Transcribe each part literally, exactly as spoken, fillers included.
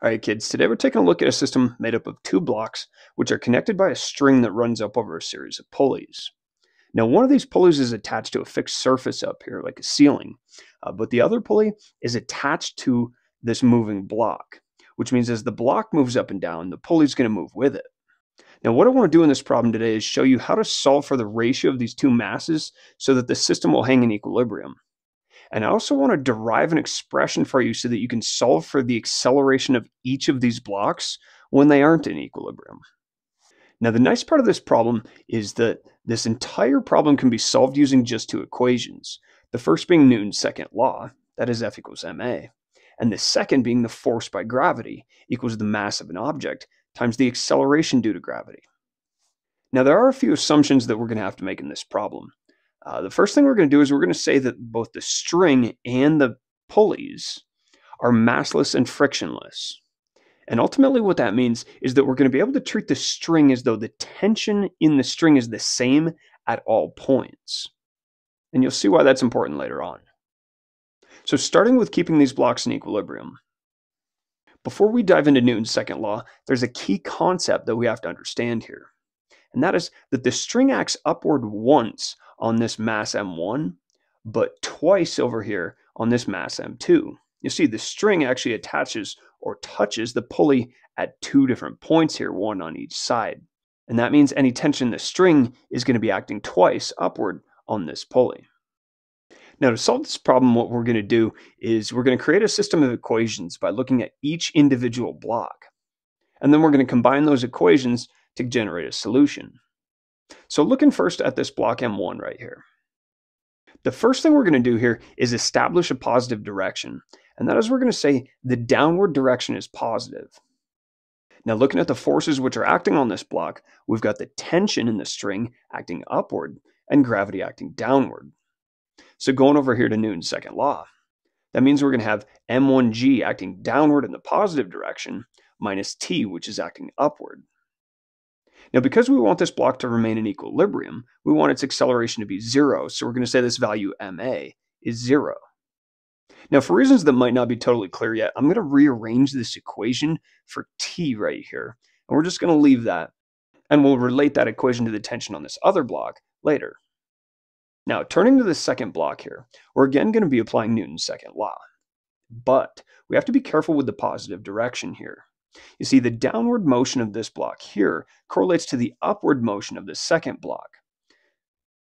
Alright kids, today we're taking a look at a system made up of two blocks which are connected by a string that runs up over a series of pulleys. Now one of these pulleys is attached to a fixed surface up here like a ceiling, uh, but the other pulley is attached to this moving block, which means as the block moves up and down, the pulley is going to move with it. Now what I want to do in this problem today is show you how to solve for the ratio of these two masses so that the system will hang in equilibrium. And I also want to derive an expression for you so that you can solve for the acceleration of each of these blocks when they aren't in equilibrium. Now the nice part of this problem is that this entire problem can be solved using just two equations. The first being Newton's second law, that is F equals ma. And the second being the force by gravity equals the mass of an object times the acceleration due to gravity. Now there are a few assumptions that we're going to have to make in this problem. Uh, the first thing we're going to do is we're going to say that both the string and the pulleys are massless and frictionless. And ultimately what that means is that we're going to be able to treat the string as though the tension in the string is the same at all points. And you'll see why that's important later on. So starting with keeping these blocks in equilibrium. Before we dive into Newton's second law, there's a key concept that we have to understand here. And that is that the string acts upward once on this mass m one, but twice over here on this mass m two. You see the string actually attaches or touches the pulley at two different points here, one on each side. And that means any tension in the string is going to be acting twice upward on this pulley. Now to solve this problem, what we're going to do is we're going to create a system of equations by looking at each individual block. And then we're going to combine those equations to generate a solution. So looking first at this block M one right here. The first thing we're going to do here is establish a positive direction. And that is we're going to say the downward direction is positive. Now looking at the forces which are acting on this block, we've got the tension in the string acting upward and gravity acting downward. So going over here to Newton's second law, that means we're going to have M one G acting downward in the positive direction minus T, which is acting upward. Now, because we want this block to remain in equilibrium, we want its acceleration to be zero, so we're going to say this value ma is zero. Now, for reasons that might not be totally clear yet, I'm going to rearrange this equation for t right here, and we're just going to leave that, and we'll relate that equation to the tension on this other block later. Now, turning to the second block here, we're again going to be applying Newton's second law, but we have to be careful with the positive direction here. You see, the downward motion of this block here correlates to the upward motion of the second block.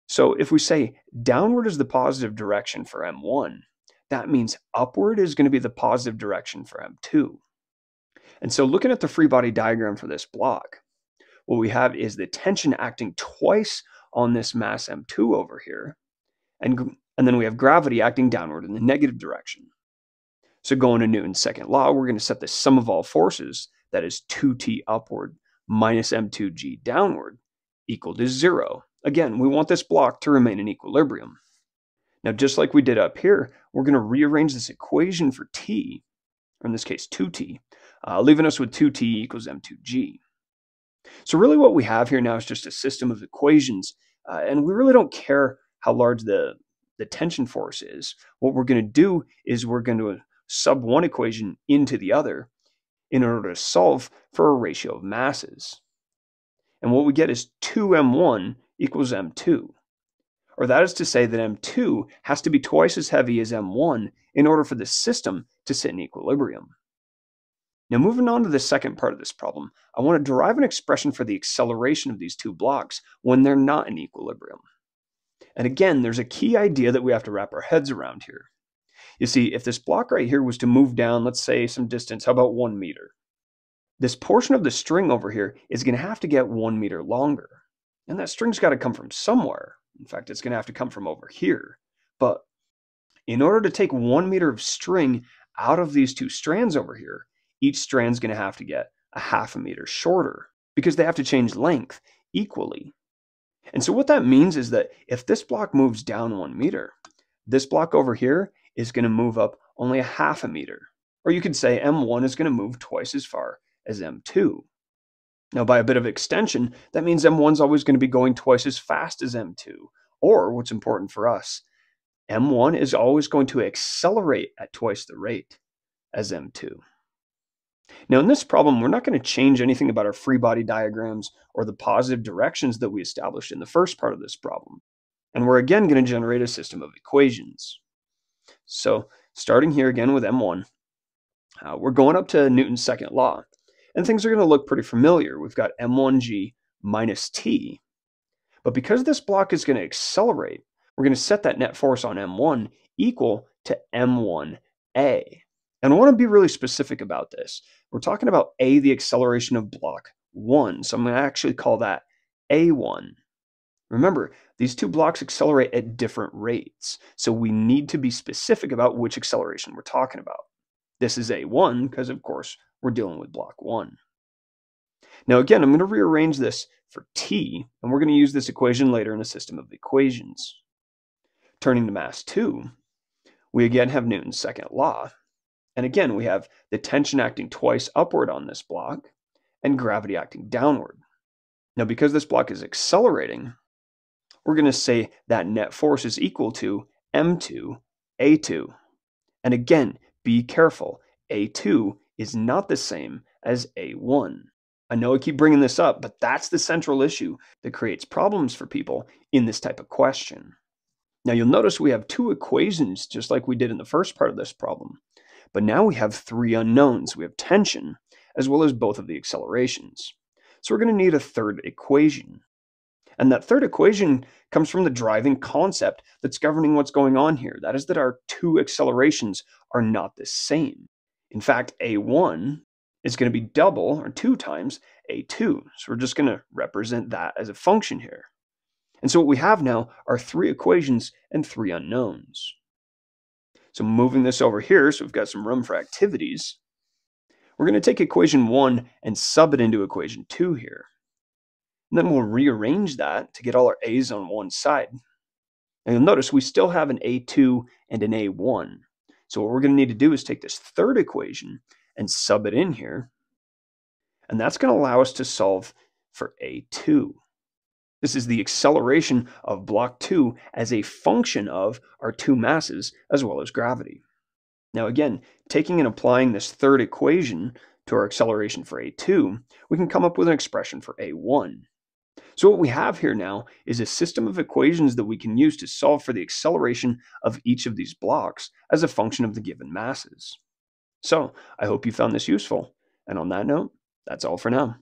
So if we say downward is the positive direction for M one, that means upward is going to be the positive direction for M two. And so looking at the free body diagram for this block, what we have is the tension acting twice on this mass M two over here, and, and then we have gravity acting downward in the negative direction. So going to Newton's second law, we're going to set the sum of all forces, that is two t upward minus m two g downward, equal to zero. Again, we want this block to remain in equilibrium. Now, just like we did up here, we're going to rearrange this equation for t, or in this case two t, uh, leaving us with two t equals m two g. So really what we have here now is just a system of equations, uh, and we really don't care how large the, the tension force is. What we're going to do is we're going to sub one equation into the other in order to solve for a ratio of masses. And what we get is two m one equals m two. Or that is to say that m two has to be twice as heavy as m one in order for the system to sit in equilibrium. Now moving on to the second part of this problem, I want to derive an expression for the acceleration of these two blocks when they're not in equilibrium. And again, there's a key idea that we have to wrap our heads around here. You see, if this block right here was to move down, let's say some distance, how about one meter? This portion of the string over here is going to have to get one meter longer. And that string's got to come from somewhere. In fact, it's going to have to come from over here. But in order to take one meter of string out of these two strands over here, each strand's going to have to get a half a meter shorter because they have to change length equally. And so what that means is that if this block moves down one meter, this block over here is going to move up only a half a meter. Or you could say M one is going to move twice as far as M two. Now by a bit of extension, that means M one's always going to be going twice as fast as M two. Or what's important for us, M one is always going to accelerate at twice the rate as M two. Now in this problem, we're not going to change anything about our free body diagrams or the positive directions that we established in the first part of this problem. And we're again going to generate a system of equations. So starting here again with M one, uh, we're going up to Newton's second law. And things are going to look pretty familiar. We've got m one g minus t. But because this block is going to accelerate, we're going to set that net force on m one equal to m one a. And I want to be really specific about this. We're talking about a, the acceleration of block one. So I'm going to actually call that a one. Remember, these two blocks accelerate at different rates. So we need to be specific about which acceleration we're talking about. This is a one because, of course, we're dealing with block one. Now, again, I'm going to rearrange this for t, and we're going to use this equation later in a system of equations. Turning to mass two, we again have Newton's second law. And again, we have the tension acting twice upward on this block and gravity acting downward. Now, because this block is accelerating, we're going to say that net force is equal to m two a two. And again, be careful. a two is not the same as a one. I know I keep bringing this up, but that's the central issue that creates problems for people in this type of question. Now, you'll notice we have two equations, just like we did in the first part of this problem. But now we have three unknowns. We have tension, as well as both of the accelerations. So we're going to need a third equation. And that third equation comes from the driving concept that's governing what's going on here. That is that our two accelerations are not the same. In fact, a one is going to be double, or two times, a two. So we're just going to represent that as a function here. And so what we have now are three equations and three unknowns. So moving this over here, so we've got some room for activities. We're going to take equation one and sub it into equation two here. And then we'll rearrange that to get all our a's on one side. And you'll notice we still have an a two and an a one. So what we're going to need to do is take this third equation and sub it in here. And that's going to allow us to solve for a two. This is the acceleration of block two as a function of our two masses as well as gravity. Now again, taking and applying this third equation to our acceleration for a two, we can come up with an expression for a one. So what we have here now is a system of equations that we can use to solve for the acceleration of each of these blocks as a function of the given masses. So I hope you found this useful. And on that note, that's all for now.